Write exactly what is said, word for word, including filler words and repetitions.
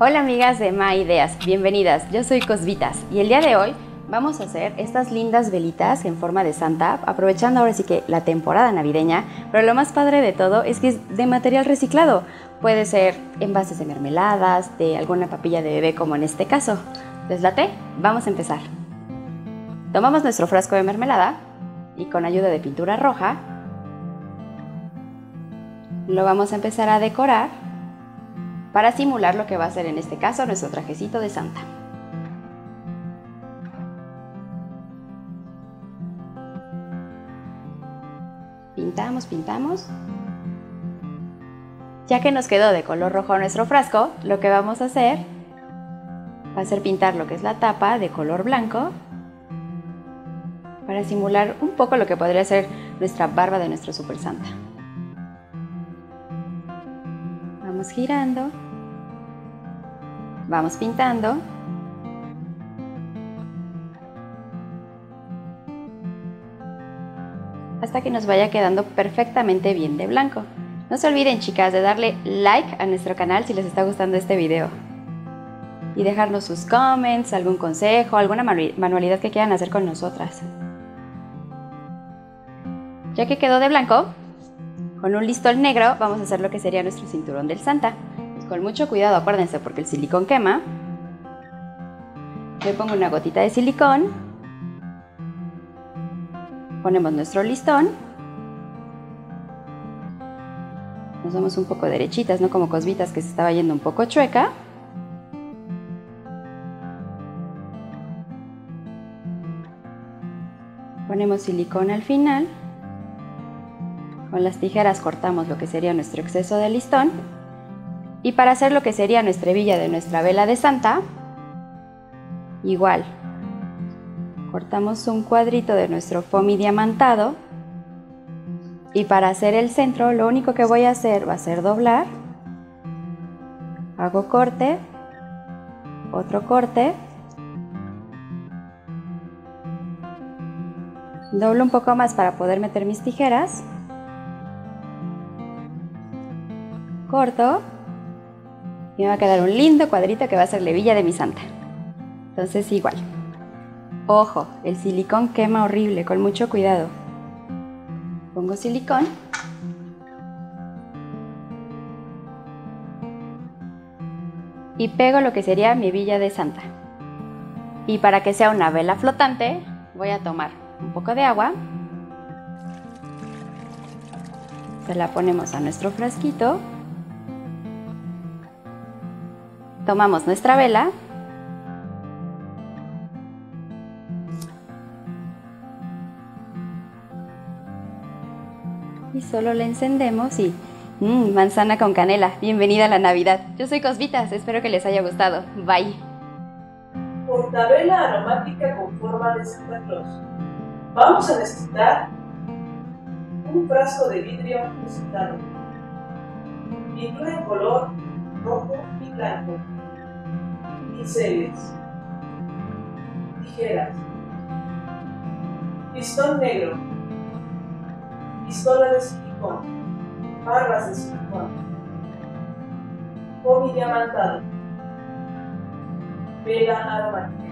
Hola amigas de M A Ideas, bienvenidas, yo soy Cosvitas y el día de hoy vamos a hacer estas lindas velitas en forma de Santa, aprovechando ahora sí que la temporada navideña, pero lo más padre de todo es que es de material reciclado, puede ser envases de mermeladas, de alguna papilla de bebé como en este caso. ¿Les late? Vamos a empezar. Tomamos nuestro frasco de mermelada y con ayuda de pintura roja lo vamos a empezar a decorar para simular lo que va a ser en este caso nuestro trajecito de Santa. Pintamos, pintamos. Ya que nos quedó de color rojo nuestro frasco, lo que vamos a hacer va a ser pintar lo que es la tapa de color blanco para simular un poco lo que podría ser nuestra barba de nuestro Super Santa. Vamos girando, vamos pintando. Hasta que nos vaya quedando perfectamente bien de blanco. No se olviden, chicas, de darle like a nuestro canal si les está gustando este video. Y dejarnos sus comments, algún consejo, alguna manualidad que quieran hacer con nosotras. Ya que quedó de blanco, con un listón negro vamos a hacer lo que sería nuestro cinturón del Santa. Pues con mucho cuidado, acuérdense, porque el silicón quema. Le pongo una gotita de silicón. Ponemos nuestro listón, nos vamos un poco derechitas, no como Cosvitas que se estaba yendo un poco chueca. Ponemos silicón al final, con las tijeras cortamos lo que sería nuestro exceso de listón y para hacer lo que sería nuestra hebilla de nuestra vela de Santa, igual. Cortamos un cuadrito de nuestro foamy diamantado y para hacer el centro lo único que voy a hacer va a ser doblar, hago corte, otro corte, doblo un poco más para poder meter mis tijeras, corto y me va a quedar un lindo cuadrito que va a ser la hebilla de mi Santa. Entonces igual. Ojo, el silicón quema horrible, con mucho cuidado. Pongo silicón. Y pego lo que sería mi hebilla de Santa. Y para que sea una vela flotante, voy a tomar un poco de agua. Se la ponemos a nuestro frasquito. Tomamos nuestra vela. Y solo la encendemos y mmm, manzana con canela. Bienvenida a la Navidad. Yo soy Cosvitas, espero que les haya gustado. Bye. Portavela aromática con forma de Santa Claus. Vamos a necesitar un frasco de vidrio reciclado, pintura de color rojo y blanco, pinceles, tijeras, listón negro, pistola de silicón, barras de silicón, foamy diamantado, vela aromática.